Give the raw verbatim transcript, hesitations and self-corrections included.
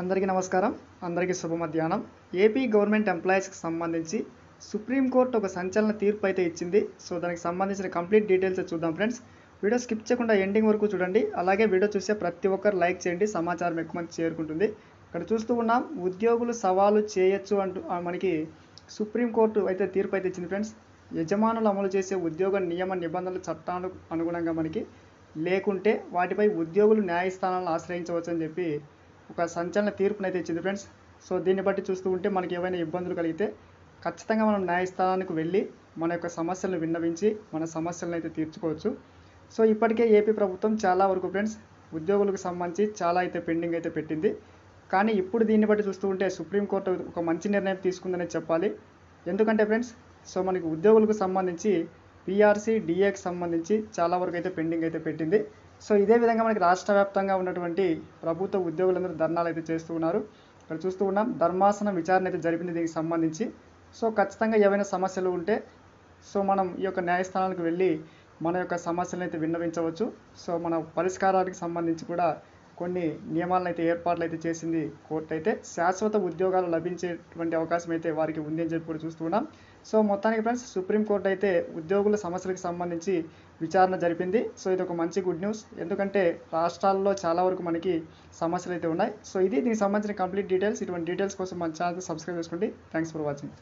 అందరికీ నమస్కారం అందరికీ శుభ మధ్యాహ్నం ఏపీ గవర్నమెంట్ ఎంప్లాయీస్ కి సంబంధించి సుప్రీం కోర్టు ఒక సంచలన తీర్పు అయితే ఇచ్చింది సో దానికి సంబంధించిన కంప్లీట్ డీటెయిల్స్ చూద్దాం ఫ్రెండ్స్ వీడియో స్కిప్ చేయకుండా ఎండింగ్ వరకు చూడండి అలాగే వీడియో చూసే ప్రతి ఒక్కరు లైక్ చేయండి సమాచారం ఎక్కువ మంది చేరుకుంటుంది ఇక్కడ చూస్తూ ఉన్నాం ఉద్యోగులు సవాలు చేయొచ్చు అంటూ మనకి సుప్రీం కోర్టు అయితే తీర్పు అయితే ఇచ్చింది ఫ్రెండ్స్ యజమానులు అమలు చేసే ఉద్యోగ నియమ నిబంధనల చట్టాలకు అనుగుణంగా మనకి లేకుంటే వాటిపై ఉద్యోగులు న్యాయస్థానాలను ఆశ్రయించవచ్చు అని చెప్పి ఒక సంచలన తీర్పునైతే ఇచ్చింది ఫ్రెండ్స్ సో దీన్ని బట్టి చూస్తూ ఉంటే మనకి ఏమైనా ఇబ్బందులు కలిగితే ఖచ్చితంగా మనం న్యాయస్థానానికి వెళ్ళి మన యొక్క సమస్యలను విన్నవించి మన సమస్యలను అయితే తీర్చుకోవచ్చు సో ఇప్పటికే ఏపీ ప్రభుత్వం చాలా వరకు ఫ్రెండ్స్ ఉద్యోగులకు సంబంధించి చాలా అయితే పెండింగ్ అయితే పెట్టింది కానీ ఇప్పుడు దీన్ని బట్టి చూస్తూ ఉంటే సుప్రీంకోర్టు ఒక మంచి నిర్ణయం తీసుకుందనే చెప్పాలి ఎందుకంటే ఫ్రెండ్స్ సో మనకి ఉద్యోగులకు సంబంధించి పీఆర్సీ డిఏకి సంబంధించి చాలా వరకు అయితే పెండింగ్ అయితే పెట్టింది సో ఇదే విధంగా మనకి రాష్ట్ర వ్యాప్తంగా ఉన్నటువంటి ప్రభుత్వ ఉద్యోగులందరూ ధర్నాలు అయితే చేస్తూ ఉన్నారు ఇక్కడ చూస్తూ ఉన్నాం ధర్మాసనం విచారణ అయితే జరిపింది దీనికి సంబంధించి సో ఖచ్చితంగా ఏవైనా సమస్యలు ఉంటే సో మనం ఈ యొక్క న్యాయస్థానాలకు వెళ్ళి మన యొక్క సమస్యలను అయితే విన్నవించవచ్చు సో మన పరిష్కారానికి సంబంధించి కూడా కొన్ని నియమాలను అయితే ఏర్పాట్లు అయితే చేసింది కోర్టు అయితే శాశ్వత ఉద్యోగాలు లభించేటువంటి అవకాశం అయితే వారికి ఉంది అని చెప్పి కూడా చూస్తూ ఉన్నాం సో మొత్తానికి ఫ్రెండ్స్ సుప్రీంకోర్టు అయితే ఉద్యోగుల సమస్యలకు సంబంధించి విచారణ జరిపింది సో ఇది ఒక మంచి గుడ్ న్యూస్ ఎందుకంటే రాష్ట్రాల్లో చాలా వరకు మనకి సమస్యలు అయితే ఉన్నాయి సో ఇది దీనికి సంబంధించిన కంప్లీట్ డీటెయిల్స్ ఇటువంటి డీటెయిల్స్ కోసం మన ఛానల్ సబ్స్క్రైబ్ చేసుకోండి థ్యాంక్స్ ఫర్ వాచింగ్